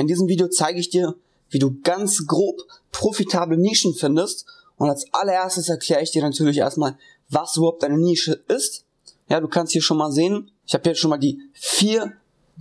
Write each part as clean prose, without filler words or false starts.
In diesem Video zeige ich dir, wie du ganz grob profitable Nischen findest, und als allererstes erkläre ich dir natürlich erstmal, was überhaupt eine Nische ist. Ja, du kannst hier schon mal sehen, ich habe hier schon mal die 4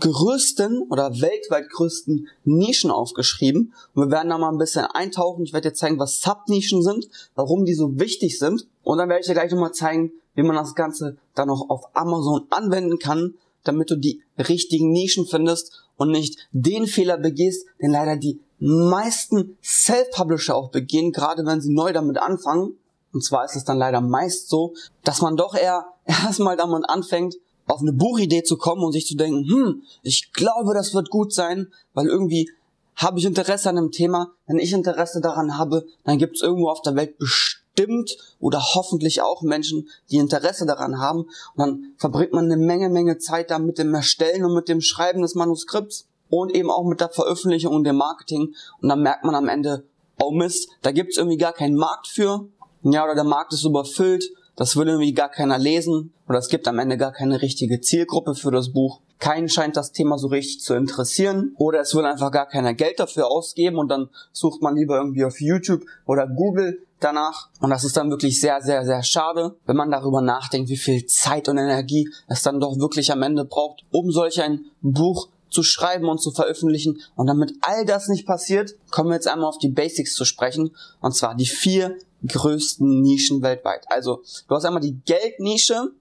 größten oder weltweit größten Nischen aufgeschrieben und wir werden da mal ein bisschen eintauchen. Ich werde dir zeigen, was Subnischen sind, warum die so wichtig sind, und dann werde ich dir gleich nochmal zeigen, wie man das Ganze dann auch auf Amazon anwenden kann, damit du die richtigen Nischen findest und nicht den Fehler begehst, den leider die meisten Self-Publisher auch begehen, gerade wenn sie neu damit anfangen. Und zwar ist es dann leider meist so, dass man doch eher erstmal damit anfängt, auf eine Buchidee zu kommen und sich zu denken, ich glaube, das wird gut sein, weil irgendwie habe ich Interesse an einem Thema. Wenn ich Interesse daran habe, dann gibt es irgendwo auf der Welt bestimmt oder hoffentlich auch Menschen, die Interesse daran haben. Und dann verbringt man eine Menge Zeit da mit dem Erstellen und mit dem Schreiben des Manuskripts und eben auch mit der Veröffentlichung und dem Marketing. Und dann merkt man am Ende, oh Mist, da gibt es irgendwie gar keinen Markt für. Ja, oder der Markt ist überfüllt. Das will irgendwie gar keiner lesen oder es gibt am Ende gar keine richtige Zielgruppe für das Buch. Keinen scheint das Thema so richtig zu interessieren oder es will einfach gar keiner Geld dafür ausgeben und dann sucht man lieber irgendwie auf YouTube oder Google danach. Und das ist dann wirklich sehr schade, wenn man darüber nachdenkt, wie viel Zeit und Energie es dann doch wirklich am Ende braucht, um solch ein Buch zu schreiben und zu veröffentlichen. Und damit all das nicht passiert, kommen wir jetzt einmal auf die Basics zu sprechen, und zwar die 4 größten Nischen weltweit. Also du hast einmal die Geldnische,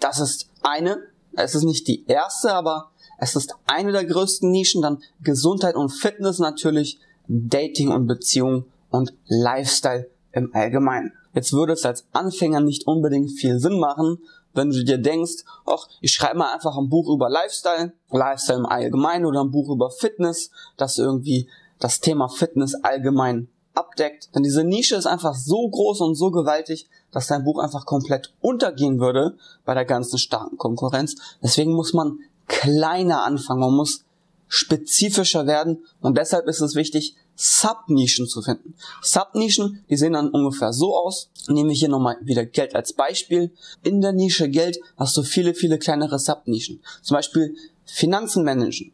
das ist eine, es ist nicht die erste, aber es ist eine der größten Nischen, dann Gesundheit und Fitness natürlich, Dating und Beziehung und Lifestyle im Allgemeinen. Jetzt würde es als Anfänger nicht unbedingt viel Sinn machen, wenn du dir denkst, ach, ich schreibe mal einfach ein Buch über Lifestyle, Lifestyle im Allgemeinen, oder ein Buch über Fitness, das irgendwie das Thema Fitness allgemein abdeckt. Denn diese Nische ist einfach so groß und so gewaltig, dass dein Buch einfach komplett untergehen würde bei der ganzen starken Konkurrenz. Deswegen muss man kleiner anfangen, man muss spezifischer werden, und deshalb ist es wichtig, Subnischen zu finden. Subnischen, die sehen dann ungefähr so aus. Nehme ich hier nochmal wieder Geld als Beispiel. In der Nische Geld hast du viele kleinere Subnischen. Zum Beispiel Finanzen managen,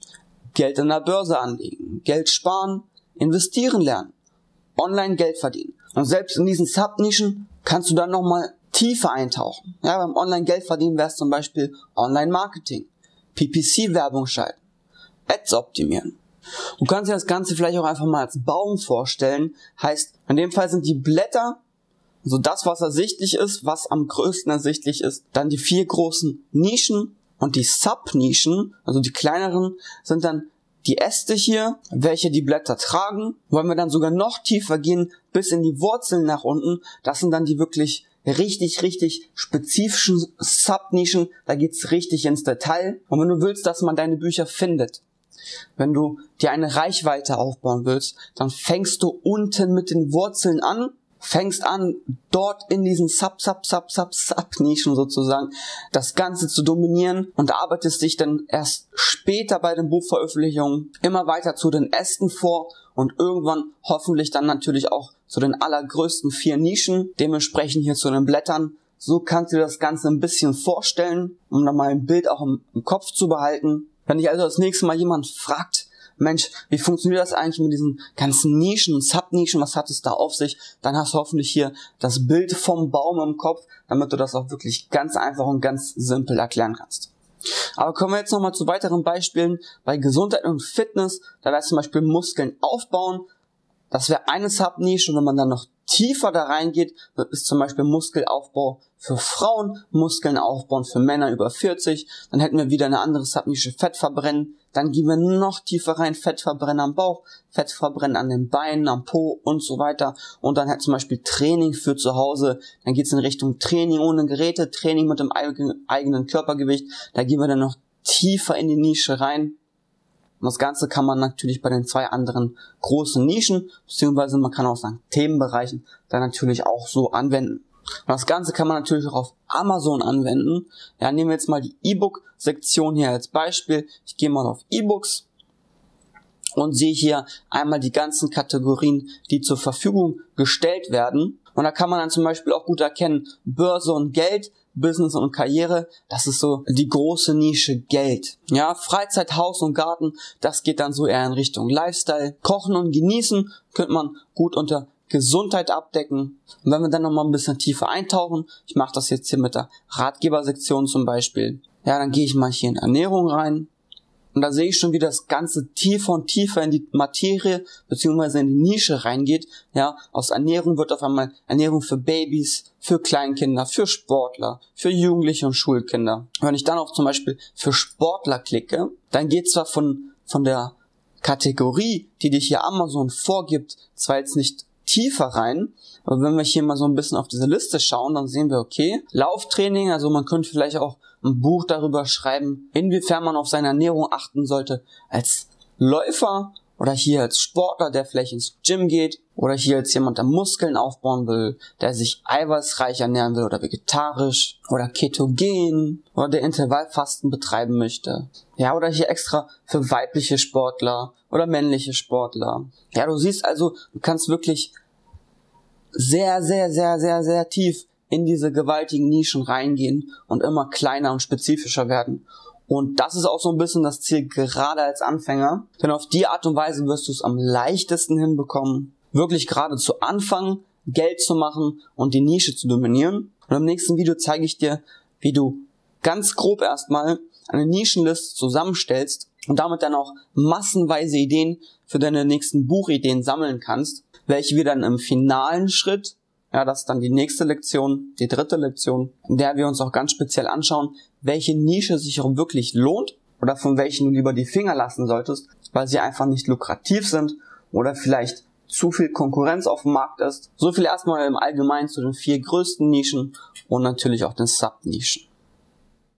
Geld in der Börse anlegen, Geld sparen, investieren lernen, online Geld verdienen. Und selbst in diesen Subnischen kannst du dann nochmal tiefer eintauchen. Ja, beim online Geld verdienen wäre es zum Beispiel Online Marketing, PPC-Werbung schalten, Ads optimieren. Du kannst dir das Ganze vielleicht auch einfach mal als Baum vorstellen. Heißt, in dem Fall sind die Blätter, also das, was ersichtlich ist, was am größten ersichtlich ist. Dann die 4 großen Nischen, und die Subnischen, also die kleineren, sind dann die Äste hier, welche die Blätter tragen. Wollen wir dann sogar noch tiefer gehen, bis in die Wurzeln nach unten. Das sind dann die wirklich richtig spezifischen Subnischen. Da geht's richtig ins Detail. Und wenn du willst, dass man deine Bücher findet, wenn du dir eine Reichweite aufbauen willst, dann fängst du unten mit den Wurzeln an, fängst an, dort in diesen Subnischen sozusagen das Ganze zu dominieren und arbeitest dich dann erst später bei den Buchveröffentlichungen immer weiter zu den Ästen vor und irgendwann hoffentlich dann natürlich auch zu den allergrößten 4 Nischen, dementsprechend hier zu den Blättern. So kannst du dir das Ganze ein bisschen vorstellen, um dann mal ein Bild auch im Kopf zu behalten. Wenn dich also das nächste Mal jemand fragt, Mensch, wie funktioniert das eigentlich mit diesen ganzen Nischen und Subnischen, was hat es da auf sich, dann hast du hoffentlich hier das Bild vom Baum im Kopf, damit du das auch wirklich ganz einfach und ganz simpel erklären kannst. Aber kommen wir jetzt nochmal zu weiteren Beispielen. Bei Gesundheit und Fitness, da wäre zum Beispiel Muskeln aufbauen, das wäre eine Subnische, und wenn man dann noch tiefer da reingeht, ist zum Beispiel Muskelaufbau für Frauen, Muskeln aufbauen für Männer über 40, dann hätten wir wieder eine andere Subnische, Fett verbrennen, dann gehen wir noch tiefer rein, Fett verbrennen am Bauch, Fett verbrennen an den Beinen, am Po und so weiter, und dann halt zum Beispiel Training für zu Hause, dann geht es in Richtung Training ohne Geräte, Training mit dem eigenen Körpergewicht, da gehen wir dann noch tiefer in die Nische rein. Und das Ganze kann man natürlich bei den 2 anderen großen Nischen, beziehungsweise man kann auch sagen Themenbereichen, dann natürlich auch so anwenden. Und das Ganze kann man natürlich auch auf Amazon anwenden. Ja, nehmen wir jetzt mal die E-Book-Sektion hier als Beispiel. Ich gehe mal auf E-Books und sehe hier einmal die ganzen Kategorien, die zur Verfügung gestellt werden. Und da kann man dann zum Beispiel auch gut erkennen, Börse und Geld, Business und Karriere, das ist so die große Nische Geld. Ja, Freizeit, Haus und Garten, das geht dann so eher in Richtung Lifestyle. Kochen und Genießen könnte man gut unter Gesundheit abdecken. Und wenn wir dann nochmal ein bisschen tiefer eintauchen, ich mache das jetzt hier mit der Ratgebersektion zum Beispiel, ja, dann gehe ich mal hier in Ernährung rein. Und da sehe ich schon, wie das Ganze tiefer und tiefer in die Materie bzw. in die Nische reingeht. Ja, aus Ernährung wird auf einmal Ernährung für Babys, für Kleinkinder, für Sportler, für Jugendliche und Schulkinder. Wenn ich dann auch zum Beispiel für Sportler klicke, dann geht zwar von der Kategorie, die dich hier Amazon vorgibt, zwar jetzt nicht tiefer rein, aber wenn wir hier mal so ein bisschen auf diese Liste schauen, dann sehen wir, okay, Lauftraining, also man könnte vielleicht auch ein Buch darüber schreiben, inwiefern man auf seine Ernährung achten sollte als Läufer oder hier als Sportler, der vielleicht ins Gym geht oder hier als jemand, der Muskeln aufbauen will, der sich eiweißreich ernähren will oder vegetarisch oder ketogen oder der Intervallfasten betreiben möchte. Ja, oder hier extra für weibliche Sportler oder männliche Sportler. Ja, du siehst also, du kannst wirklich sehr, sehr, sehr, sehr, sehr tief in diese gewaltigen Nischen reingehen und immer kleiner und spezifischer werden. Und das ist auch so ein bisschen das Ziel, gerade als Anfänger. Denn auf die Art und Weise wirst du es am leichtesten hinbekommen, wirklich gerade zu Anfang Geld zu machen und die Nische zu dominieren. Und im nächsten Video zeige ich dir, wie du ganz grob erstmal eine Nischenliste zusammenstellst und damit dann auch massenweise Ideen für deine nächsten Buchideen sammeln kannst, welche wir dann im finalen Schritt, ja, das ist dann die nächste Lektion, die dritte Lektion, in der wir uns auch ganz speziell anschauen, welche Nische sich auch wirklich lohnt oder von welchen du lieber die Finger lassen solltest, weil sie einfach nicht lukrativ sind oder vielleicht zu viel Konkurrenz auf dem Markt ist. So viel erstmal im Allgemeinen zu den 4 größten Nischen und natürlich auch den Subnischen.